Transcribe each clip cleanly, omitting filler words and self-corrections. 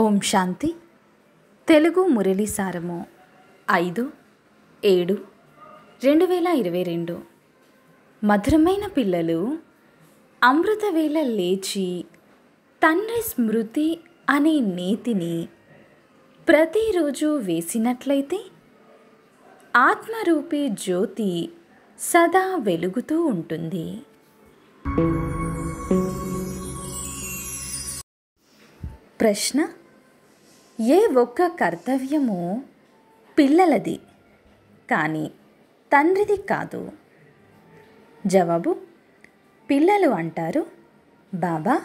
ओम शांति तेलुगु मुरली सारमो 5/7/2022 मधुरमैन पिल्ललु अमृत well लेची तन्नि स्मृति अने नेतिनि प्रति रोजू वेसिनट्लयिते आत्मरूपी ज्योति सदा वेलुगुतू उंटुंदी। प्रश्न ఏ ఒక్క కర్తవ్యము పిల్లలది కానీ తండ్రిది కాదు? జవాబు పిల్లలు అంటారు బాబా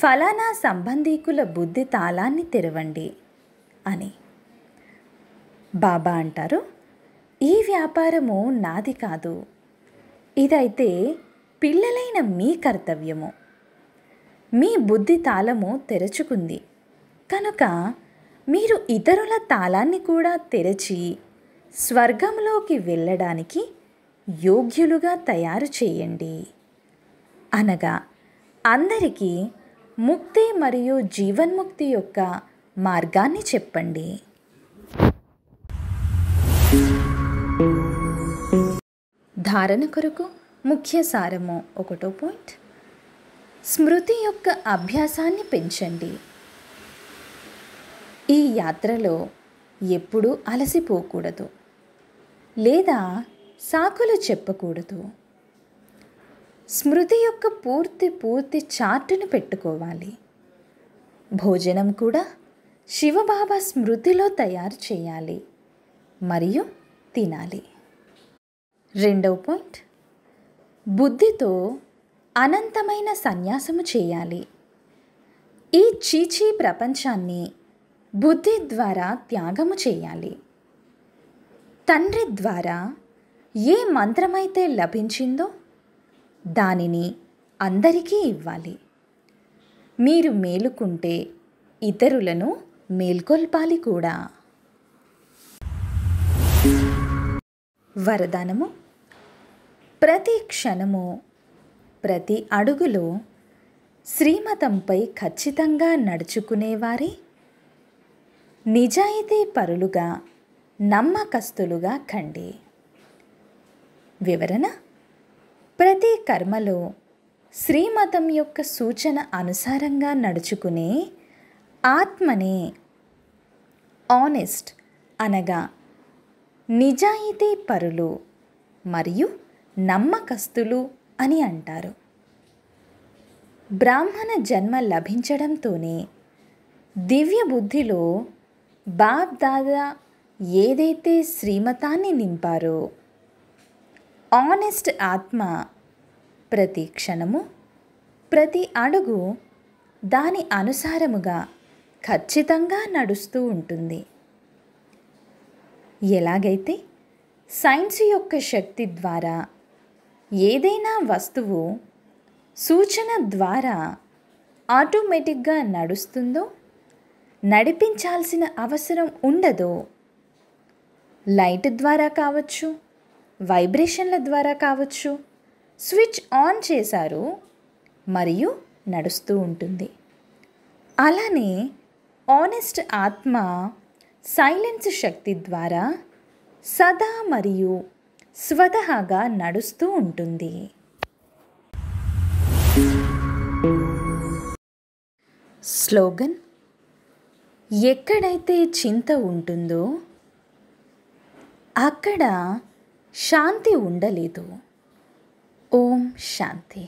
ఫలానా సంబంధీకుల బుద్ధి తాళాన్ని తెరవండి అని, బాబా అంటారు ఈ వ్యాపారము నాది కాదు, ఇదైతే పిల్లలైన మీ కర్తవ్యము, మీ బుద్ధి తాళము తెరచుకుంది కనుక మీరు ఇతరుల తాళాన్ని కూడా తెరచి స్వర్గంలోకి వెళ్ళడానికి యోగ్యులుగా తయారు చేయండి. అనగా అందరికీ ముక్తి మరియు జీవన్ముక్తి యొక్క మార్గాన్ని చెప్పండి. ధారణ కొరకు ముఖ్య సారము 1వ పాయింట్ స్మృతి యొక్క అభ్యాసాన్ని పెంచండి. ఈ యాత్రలో ఎప్పుడూ అలసిపోకూడదు లేదా సాకులు చెప్పకూడదు. స్మృతి యొక్క పూర్తి చార్టును పెట్టుకోవాలి. భోజనం కూడా శివబాబా స్మృతిలో తయారు చేయాలి మరియు తినాలి. 2వ పాయింట్ బుద్ధితో అనంతమైన సన్యాసము చేయాలి. ఈ చీచీ ప్రపంచాన్ని బుద్ధి ద్వారా త్యాగము చేయాలి. తండ్రి ద్వారా ఏ మంత్రమైతే లభించిందో దానిని అందరికీ ఇవ్వాలి. మీరు మేలుకుంటే ఇతరులను మేల్కొల్పాలి కూడా. వరదానము ప్రతి క్షణము ప్రతి అడుగులో శ్రీమతంపై ఖచ్చితంగా నడుచుకునేవారే నిజాయితీ పరులుగా నమ్మకస్తులుగా కండి. వివరణ ప్రతి కర్మలో శ్రీమతం యొక్క సూచన అనుసారంగా నడుచుకునే ఆత్మనే ఆనెస్ట్ అనగా నిజాయితీ పరులు మరియు నమ్మకస్తులు అని అంటారు. బ్రాహ్మణ జన్మ లభించడంతోనే దివ్య బుద్ధిలో బాబ్ దాదా ఏదైతే శ్రీమతాన్ని నింపారో ఆనెస్ట్ ఆత్మ ప్రతి క్షణము ప్రతి అడుగు దాని అనుసారముగా ఖచ్చితంగా నడుస్తూ ఉంటుంది. ఎలాగైతే సైన్స్ యొక్క శక్తి ద్వారా ఏదైనా వస్తువు సూచన ద్వారా ఆటోమేటిక్గా నడుస్తుందో నడిపించాల్సిన అవసరం ఉండదో, లైట్ ద్వారా కావచ్చు, వైబ్రేషన్ల ద్వారా కావచ్చు, స్విచ్ ఆన్ చేశారు మరియు నడుస్తూ ఉంటుంది. అలానే ఆనెస్ట్ ఆత్మ సైలెన్స్ శక్తి ద్వారా సదా మరియు స్వతహాగా నడుస్తూ ఉంటుంది. స్లోగన్ ఎక్కడైతే చింత ఉంటుందో అక్కడ శాంతి ఉండలేదు. ఓం శాంతి.